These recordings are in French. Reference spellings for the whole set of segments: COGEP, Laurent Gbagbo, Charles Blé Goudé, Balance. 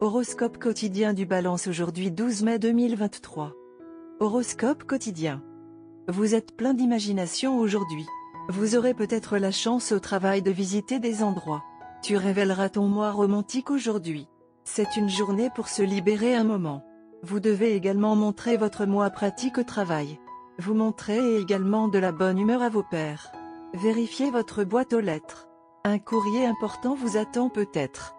Horoscope quotidien du Balance aujourd'hui 12 mai 2023. Horoscope quotidien. Vous êtes plein d'imagination aujourd'hui. Vous aurez peut-être la chance au travail de visiter des endroits. Tu révéleras ton moi romantique aujourd'hui. C'est une journée pour se libérer un moment. Vous devez également montrer votre moi pratique au travail. Vous montrez également de la bonne humeur à vos pairs. Vérifiez votre boîte aux lettres. Un courrier important vous attend peut-être.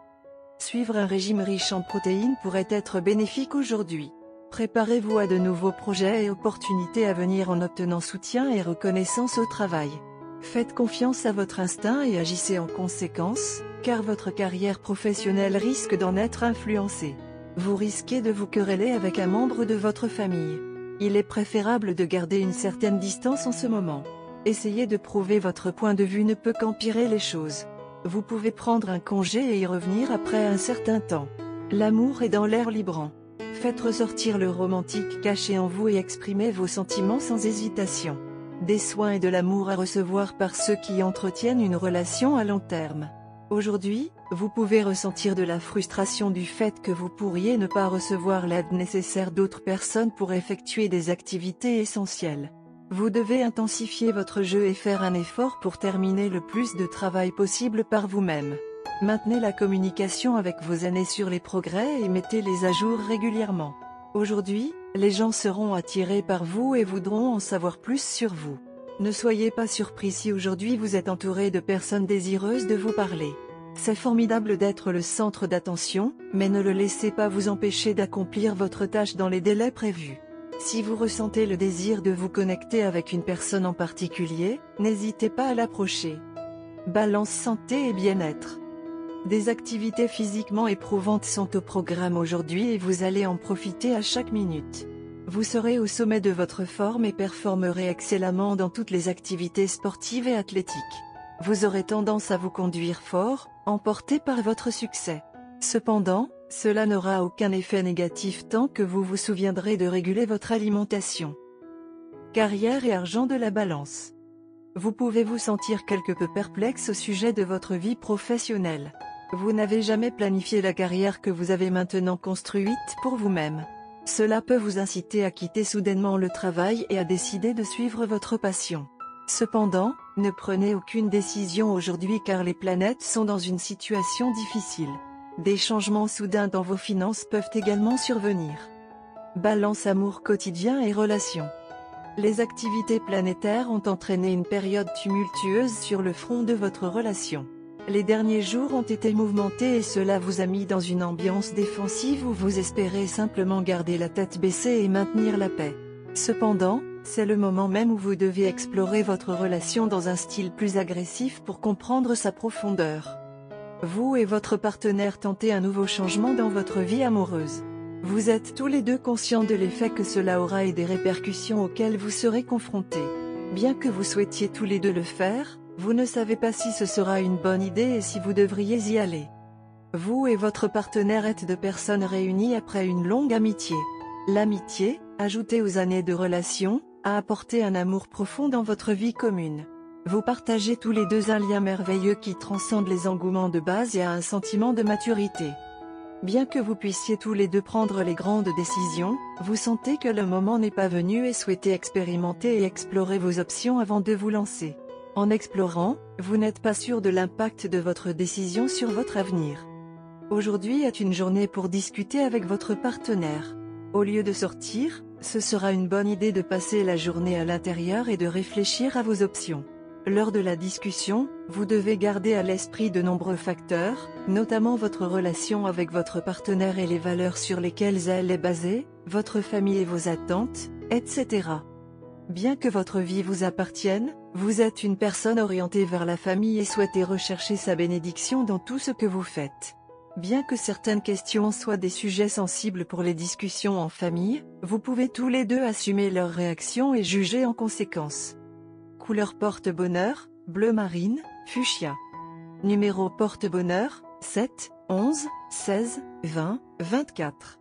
Suivre un régime riche en protéines pourrait être bénéfique aujourd'hui. Préparez-vous à de nouveaux projets et opportunités à venir en obtenant soutien et reconnaissance au travail. Faites confiance à votre instinct et agissez en conséquence, car votre carrière professionnelle risque d'en être influencée. Vous risquez de vous quereller avec un membre de votre famille. Il est préférable de garder une certaine distance en ce moment. Essayer de prouver votre point de vue ne peut qu'empirer les choses. Vous pouvez prendre un congé et y revenir après un certain temps. L'amour est dans l'air libre. Faites ressortir le romantique caché en vous et exprimez vos sentiments sans hésitation. Des soins et de l'amour à recevoir par ceux qui entretiennent une relation à long terme. Aujourd'hui, vous pouvez ressentir de la frustration du fait que vous pourriez ne pas recevoir l'aide nécessaire d'autres personnes pour effectuer des activités essentielles. Vous devez intensifier votre jeu et faire un effort pour terminer le plus de travail possible par vous-même. Maintenez la communication avec vos aînés sur les progrès et mettez-les à jour régulièrement. Aujourd'hui, les gens seront attirés par vous et voudront en savoir plus sur vous. Ne soyez pas surpris si aujourd'hui vous êtes entouré de personnes désireuses de vous parler. C'est formidable d'être le centre d'attention, mais ne le laissez pas vous empêcher d'accomplir votre tâche dans les délais prévus. Si vous ressentez le désir de vous connecter avec une personne en particulier, n'hésitez pas à l'approcher. Balance santé et bien-être. Des activités physiquement éprouvantes sont au programme aujourd'hui et vous allez en profiter à chaque minute. Vous serez au sommet de votre forme et performerez excellemment dans toutes les activités sportives et athlétiques. Vous aurez tendance à vous conduire fort, emporté par votre succès. Cependant, cela n'aura aucun effet négatif tant que vous vous souviendrez de réguler votre alimentation. Carrière et argent de la Balance. Vous pouvez vous sentir quelque peu perplexe au sujet de votre vie professionnelle. Vous n'avez jamais planifié la carrière que vous avez maintenant construite pour vous-même. Cela peut vous inciter à quitter soudainement le travail et à décider de suivre votre passion. Cependant, ne prenez aucune décision aujourd'hui car les planètes sont dans une situation difficile. Des changements soudains dans vos finances peuvent également survenir. Balance amour quotidien et relations. Les activités planétaires ont entraîné une période tumultueuse sur le front de votre relation. Les derniers jours ont été mouvementés et cela vous a mis dans une ambiance défensive où vous espérez simplement garder la tête baissée et maintenir la paix. Cependant, c'est le moment même où vous devez explorer votre relation dans un style plus agressif pour comprendre sa profondeur. Vous et votre partenaire tentez un nouveau changement dans votre vie amoureuse. Vous êtes tous les deux conscients de l'effet que cela aura et des répercussions auxquelles vous serez confrontés. Bien que vous souhaitiez tous les deux le faire, vous ne savez pas si ce sera une bonne idée et si vous devriez y aller. Vous et votre partenaire êtes deux personnes réunies après une longue amitié. L'amitié, ajoutée aux années de relation, a apporté un amour profond dans votre vie commune. Vous partagez tous les deux un lien merveilleux qui transcende les engouements de base et a un sentiment de maturité. Bien que vous puissiez tous les deux prendre les grandes décisions, vous sentez que le moment n'est pas venu et souhaitez expérimenter et explorer vos options avant de vous lancer. En explorant, vous n'êtes pas sûr de l'impact de votre décision sur votre avenir. Aujourd'hui est une journée pour discuter avec votre partenaire. Au lieu de sortir, ce sera une bonne idée de passer la journée à l'intérieur et de réfléchir à vos options. Lors de la discussion, vous devez garder à l'esprit de nombreux facteurs, notamment votre relation avec votre partenaire et les valeurs sur lesquelles elle est basée, votre famille et vos attentes, etc. Bien que votre vie vous appartienne, vous êtes une personne orientée vers la famille et souhaitez rechercher sa bénédiction dans tout ce que vous faites. Bien que certaines questions soient des sujets sensibles pour les discussions en famille, vous pouvez tous les deux assumer leurs réactions et juger en conséquence. Couleur porte-bonheur, bleu marine, fuchsia. Numéro porte-bonheur, 7, 11, 16, 20, 24.